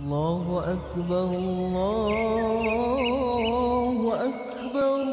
Allahu akbar, Allahu akbar.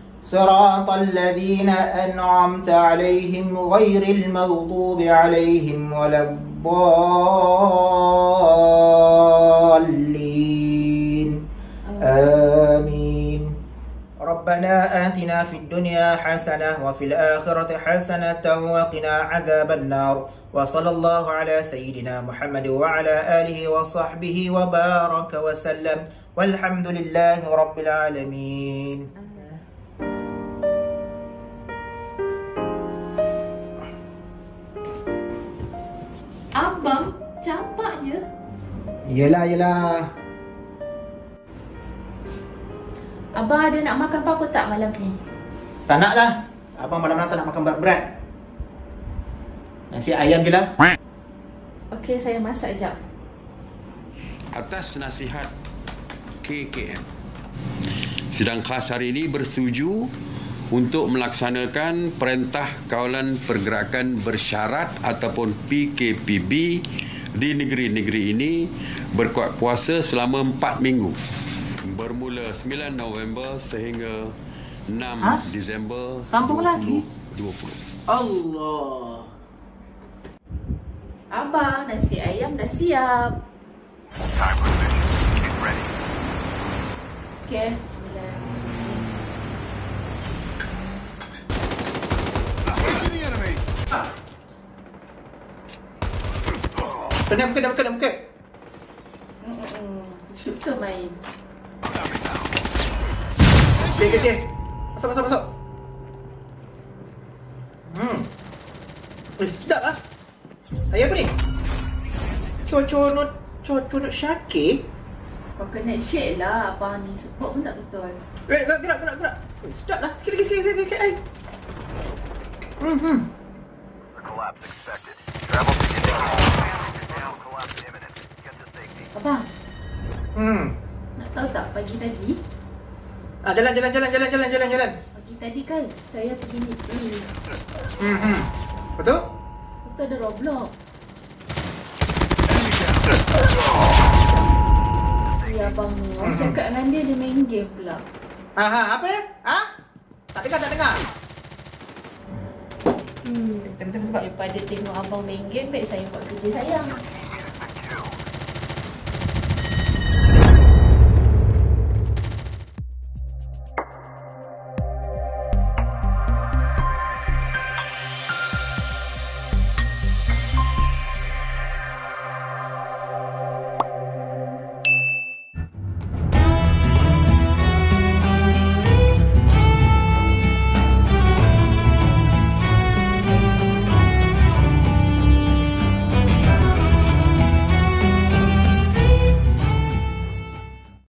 صراط الذين أنعمت عليهم غير المغضوب عليهم ولا الضالين آمين ربنا آتنا في الدنيا حسنة وفي الآخرة حسنة وقنا عذاب النار وصلى الله على سيدنا محمد وعلى آله وصحبه وبارك وسلم والحمد لله رب العالمين Abang, campak je. Yelah. Abang ada nak makan apa-apa tak malam ni? Tak nak lah. Abang malam tak nak makan berat-berat. Nasi ayam je lah. Okey, saya masak sekejap. Atas nasihat KKM, sidang khas hari ini bersetuju untuk melaksanakan Perintah Kawalan Pergerakan Bersyarat ataupun PKPB di negeri-negeri ini berkuat kuasa selama 4 minggu. Bermula 9 November sehingga 6 Disember 2020. Allah. Abang, nasi ayam dah siap. Okay, sila. Kena buka. Suka main. Okay. Masuk. Sedap lah. Ayam apa ni? Coconut syakir? Coconut shake lah abang ni. Sebut pun tak betul. Gerak. Sedap lah. Sikit lagi. Ay. Collapse expected. Travel to India. Now collapse imminent. Get to safety. Abang. Nak tahu tak pagi tadi? Jalan. Pagi tadi kan saya pergi ni. Betul? Betul ada Roblox. Ya abang ni. Orang cakap dengan dia, dia main game pula. Apa dia? Tak dengar. Daripada tengok abang main game, baik saya buat kerja saya.